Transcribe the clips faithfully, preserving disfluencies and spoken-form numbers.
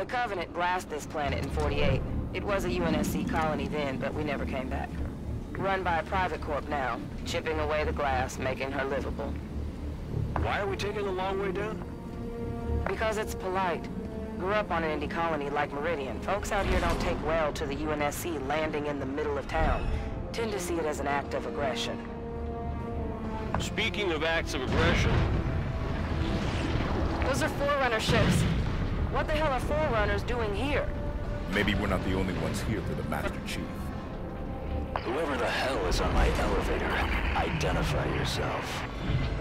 The Covenant blasted this planet in forty-eight. It was a U N S C colony then, but we never came back. Run by a private corp now, chipping away the glass, making her livable. Why are we taking the long way down? Because it's polite. Grew up on an indie colony like Meridian. Folks out here don't take well to the U N S C landing in the middle of town. Tend to see it as an act of aggression. Speaking of acts of aggression... Those are Forerunner ships. What the hell are Forerunners doing here? Maybe we're not the only ones here for the Master Chief. Whoever the hell is on my elevator, identify yourself.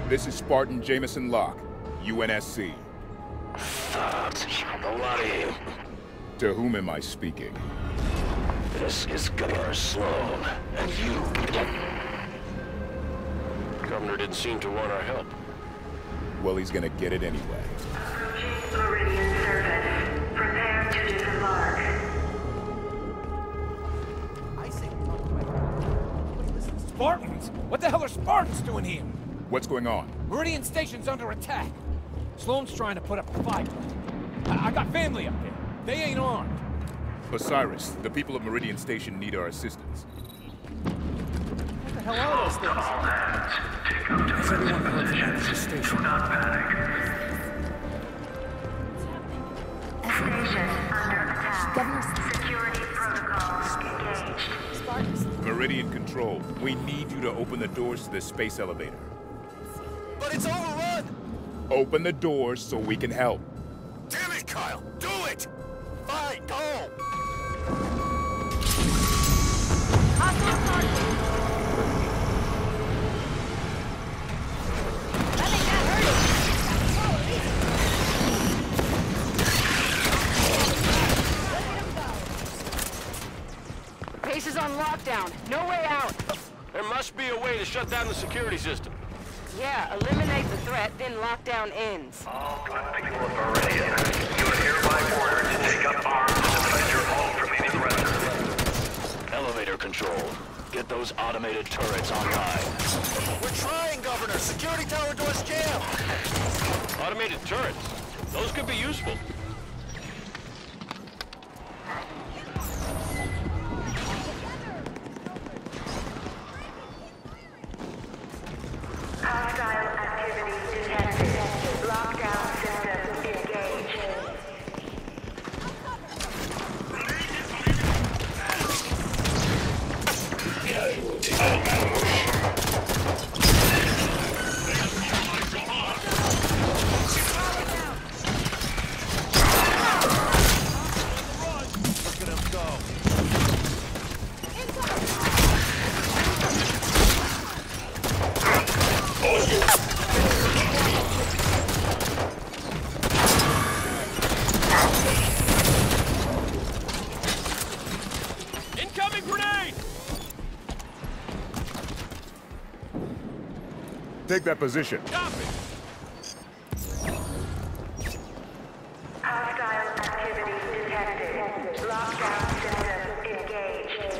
This is Spartan Jameson Locke, U N S C. Fuck, a lot of you. To whom am I speaking? This is Governor Sloan, and you... The Governor didn't seem to want our help. Well, he's gonna get it anyway. Approaching Meridian service. Prepare to disembark. I say we talk about Spartans? What the hell are Spartans doing here? What's going on? Meridian Station's under attack. Sloan's trying to put up a fight. I, I got family up there. They ain't armed. Osiris, the people of Meridian Station need our assistance. What the hell are those things? All hands, take up defense positions. Do not panic. Station under attack. Security protocol engaged. Meridian Control, we need you to open the doors to the space elevator. But it's overrun! Open the doors so we can help. Damn it, Kyle! Do it! Fine, go! Base is on lockdown. No way out. There must be a way to shut down the security system. Yeah, eliminate the threat, then lockdown ends. All good people of Meridian, you are hereby ordered to take up arms to defend your home from any threat. Elevator Control, get those automated turrets online. We're trying, Governor! Security tower doors jammed! Automated turrets? Those could be useful. Take that position. Copy. Hostile activity detected. Lockdown system engaged.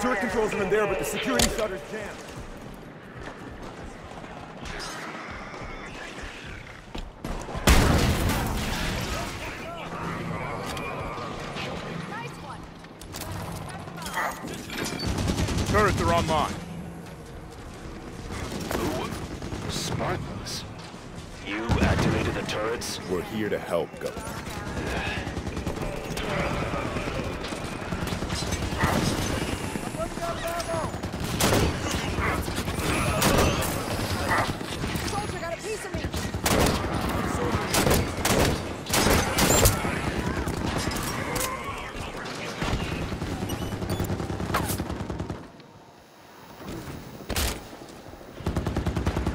Turret controls are in there, but the security shutter's jammed. Nice one. Turrets are online. Ooh, Spartans. You activated the turrets? We're here to help, Governor.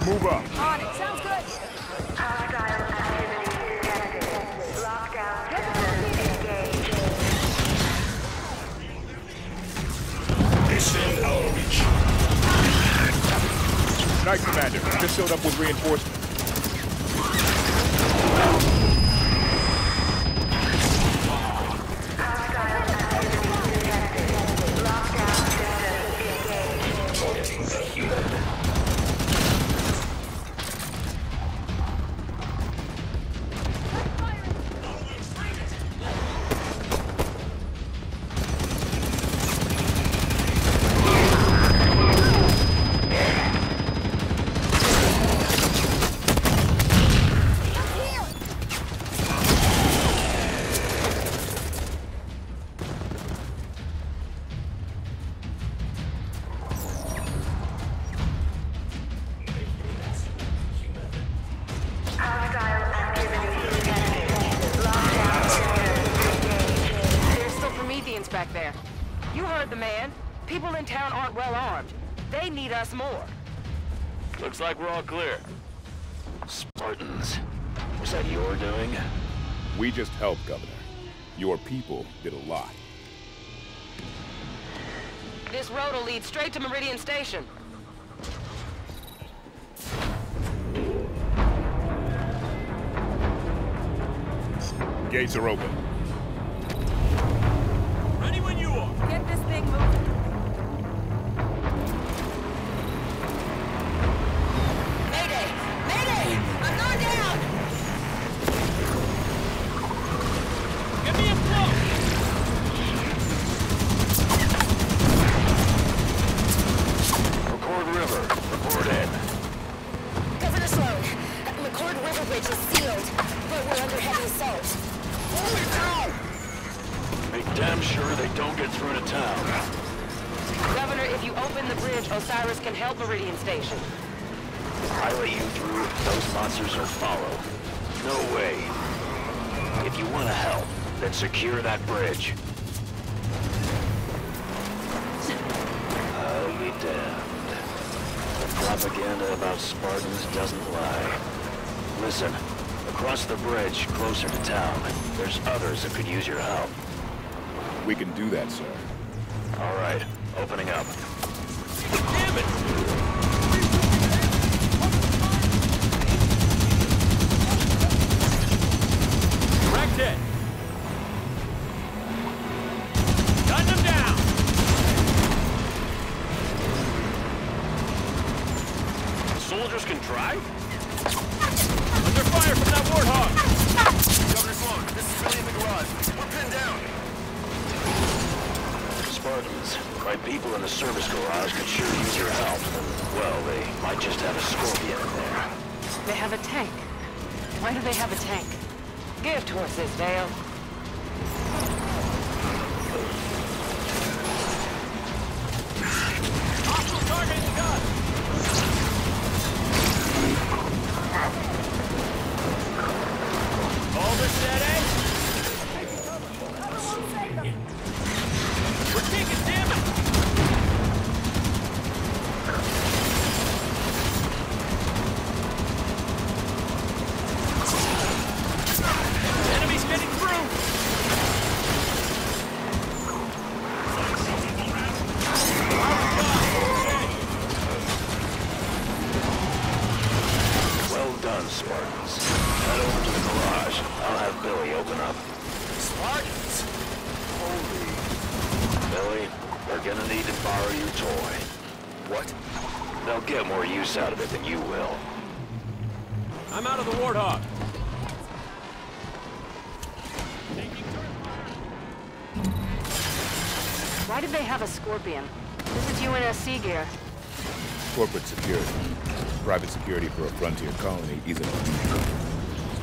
Move up. On it. Sounds good. Hostile activity detected. Lockdown engaged. Extend our reach. Night, Commander. Just showed up with reinforcements. Clear. Spartans. Was that your doing? We just helped, Governor. Your people did a lot. This road will lead straight to Meridian Station. Gates are open. Ready when you are. Get this thing moving. Secure that bridge. I'll be damned. The propaganda about Spartans doesn't lie. Listen, across the bridge, closer to town, there's others that could use your help. We can do that, sir. All right, opening up. Damn it! Wrecked it! Can drive? Under fire from that warthog! Governor Sloan, this is Billy in the garage. We're pinned down! Spartans, my people in the service garage could sure use your help. Well, they might just have a Scorpion in there. They have a tank. Why do they have a tank? Give horses, Vale. Hostile target gun! Out of it than you will. I'm out of the warthog. Why did they have a Scorpion? This is U N S C gear. Corporate security. Private security for a frontier colony isn't unusual.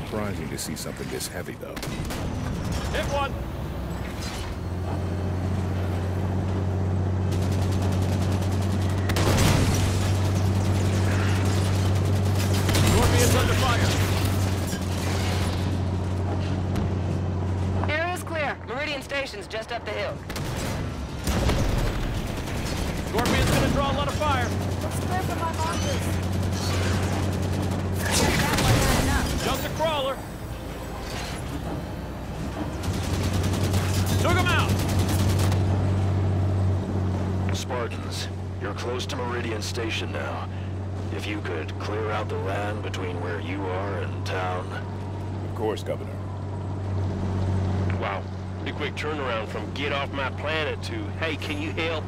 Surprising to see something this heavy, though. Hit one! Just up the hill. Scorpion's gonna draw a lot of fire. Let's clear for my markers. Jump the crawler. Took him out. Spartans, you're close to Meridian Station now. If you could clear out the land between where you are and town. Of course, Governor. Wow. Pretty quick turnaround from get off my planet to, hey, can you help?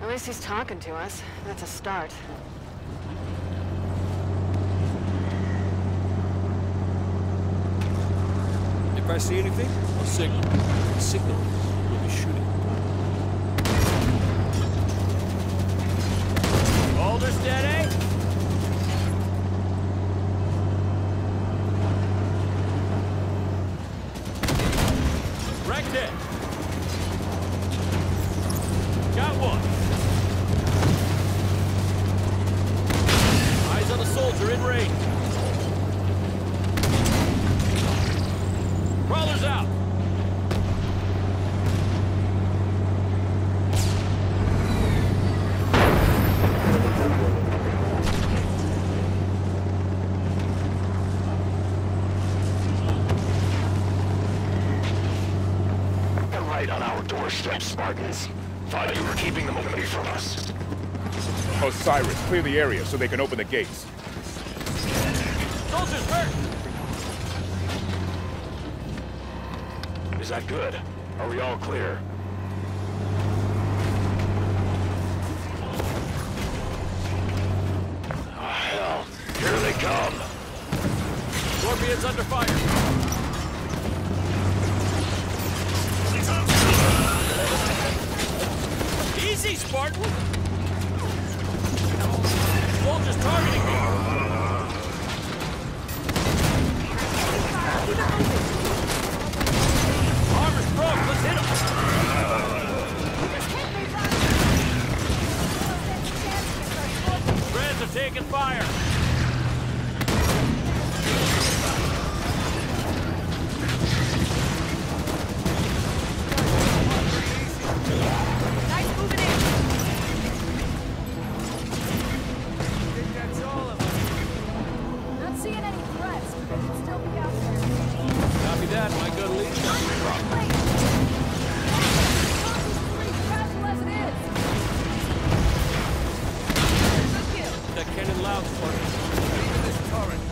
At least he's talking to us. That's a start. If I see anything, I'll signal. Signal. We'll be shooting. Boulder steady. Wrecked it. Got one. Eyes on a soldier in range. Crawlers out! They're right on our doorstep, Spartans. Thought you were keeping them away from us. Osiris, clear the area so they can open the gates. Soldiers hurt! Is that good? Are we all clear? Oh, hell. Here they come. Scorpion's under fire. Easy, Spartan! Soldiers targeting me! Let's hit him! Reds are taking fire! Nice moving in! I think that's all of them. Not seeing any threats, but they could still be out there. Copy that, my good lead. Cannon loud for me. Into this torrent.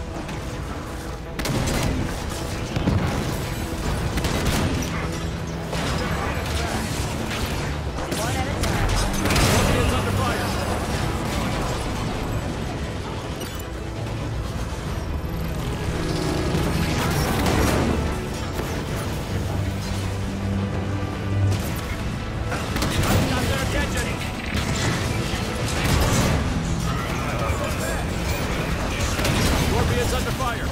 One at a time. Scorpion's under fire. Got their attention. Under fire.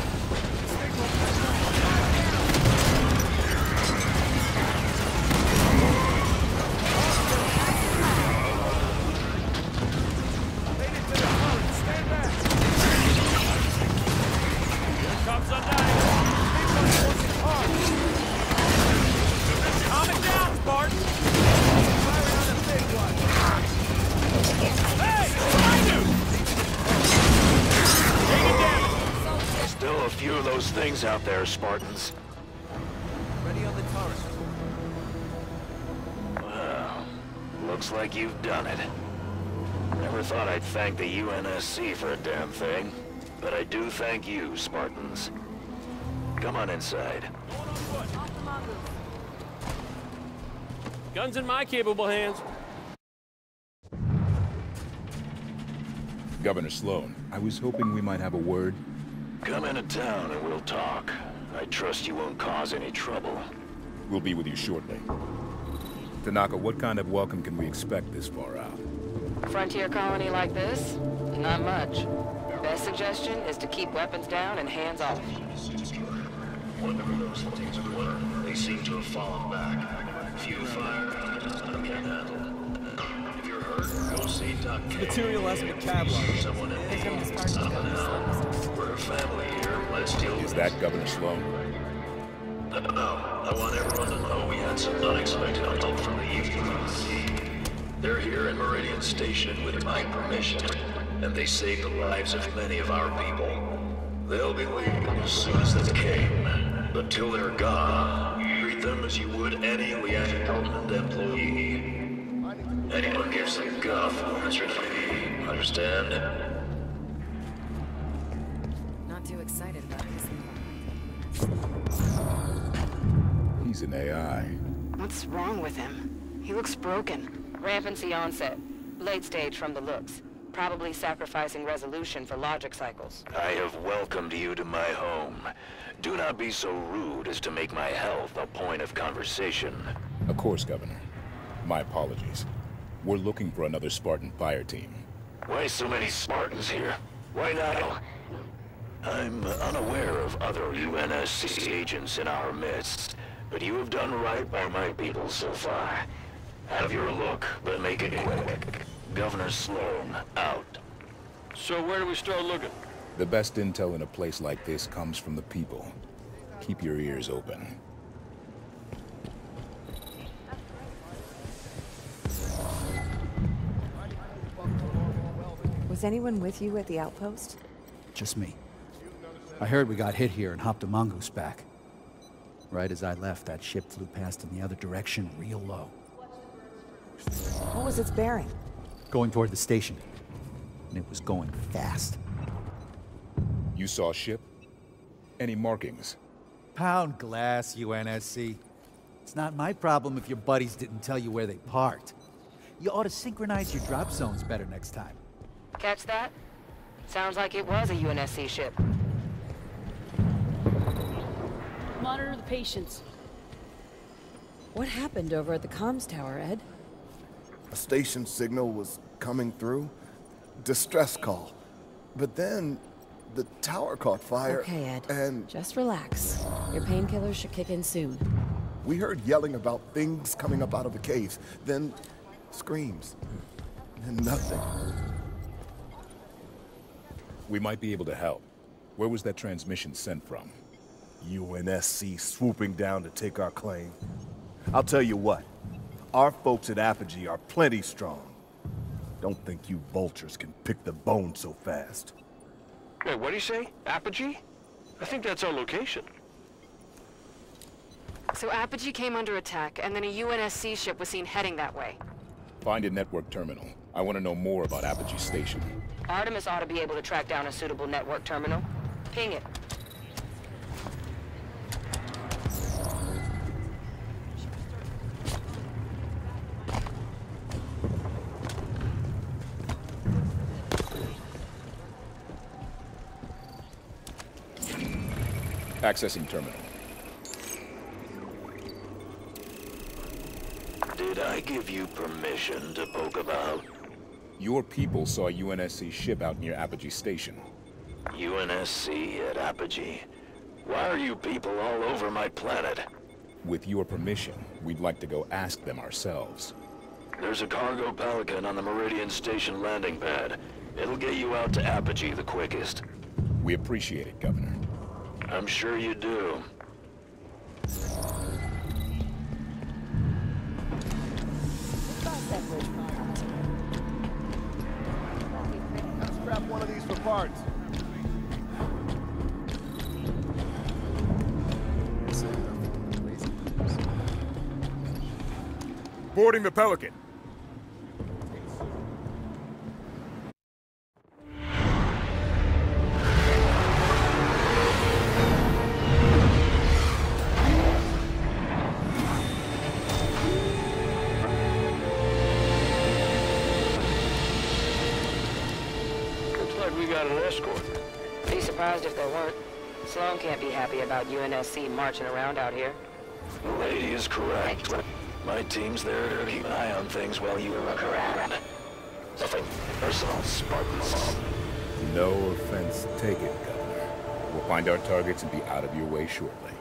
Things out there, Spartans. Ready on the torrent. Well, looks like you've done it. Never thought I'd thank the U N S C for a damn thing, but I do thank you, Spartans. Come on inside. Guns in my capable hands. Governor Sloan, I was hoping we might have a word. Come into town and we'll talk. I trust you won't cause any trouble. We'll be with you shortly. Tanaka, what kind of welcome can we expect this far out? Frontier colony like this? Not much. Best suggestion is to keep weapons down and hands off. One never knows how things will work. They seem to have fallen back. Few fire, can't handle. If you're hurt, go see Doc K. Material has been cataloged. Someone in need. Family here. Let's deal with. Is that Governor Sloan? No, I want everyone to know we had some unexpected help from the U N S C. They're here at Meridian Station with my permission, and they saved the lives of many of our people. They'll be leaving as soon as they came, but till they're gone, treat them as you would any Leander Government employee. Anyone gives a guff, that's your fee. Understand? too excited about his... He's an A I. What's wrong with him? He looks broken. Rampancy onset. Late stage from the looks. Probably sacrificing resolution for logic cycles. I have welcomed you to my home. Do not be so rude as to make my health a point of conversation. Of course, Governor. My apologies. We're looking for another Spartan fire team. Why so many Spartans here? Why not? I'm unaware of other U N S C agents in our midst, but you have done right by my people so far. Have your look, but make it quick. Governor Sloan, out. So where do we start looking? The best intel in a place like this comes from the people. Keep your ears open. Was anyone with you at the outpost? Just me. I heard we got hit here and hopped a mongoose back. Right as I left, that ship flew past in the other direction, real low. What was its bearing? Going toward the station, and it was going fast. You saw a ship? Any markings? Pound glass, U N S C. It's not my problem if your buddies didn't tell you where they parked. You ought to synchronize your drop zones better next time. Catch that? Sounds like it was a U N S C ship. Monitor the patients. What happened over at the comms tower, Ed? A station signal was coming through. Distress call. But then, the tower caught fire. Okay, Ed. And... just relax. Your painkillers should kick in soon. We heard yelling about things coming up out of the caves. Then, screams. And nothing. We might be able to help. Where was that transmission sent from? U N S C swooping down to take our claim. I'll tell you what. Our folks at Apogee are plenty strong. Don't think you vultures can pick the bone so fast. Wait, what do you say? Apogee? I think that's our location. So Apogee came under attack, and then a U N S C ship was seen heading that way. Find a network terminal. I want to know more about Apogee Station. Artemis ought to be able to track down a suitable network terminal. Ping it. Accessing terminal. Did I give you permission to poke about? Your people saw a U N S C ship out near Apogee Station. U N S C at Apogee? Why are you people all over my planet? With your permission, we'd like to go ask them ourselves. There's a cargo Pelican on the Meridian Station landing pad. It'll get you out to Apogee the quickest. We appreciate it, Governor. I'm sure you do. Let's grab one of these for parts. Boarding the Pelican. If there weren't, Sloan can't be happy about U N S C marching around out here. The lady is correct. My team's there to keep an eye on things while you look around. Nothing personal, Spartans. No offense taken, Governor. We'll find our targets and be out of your way shortly.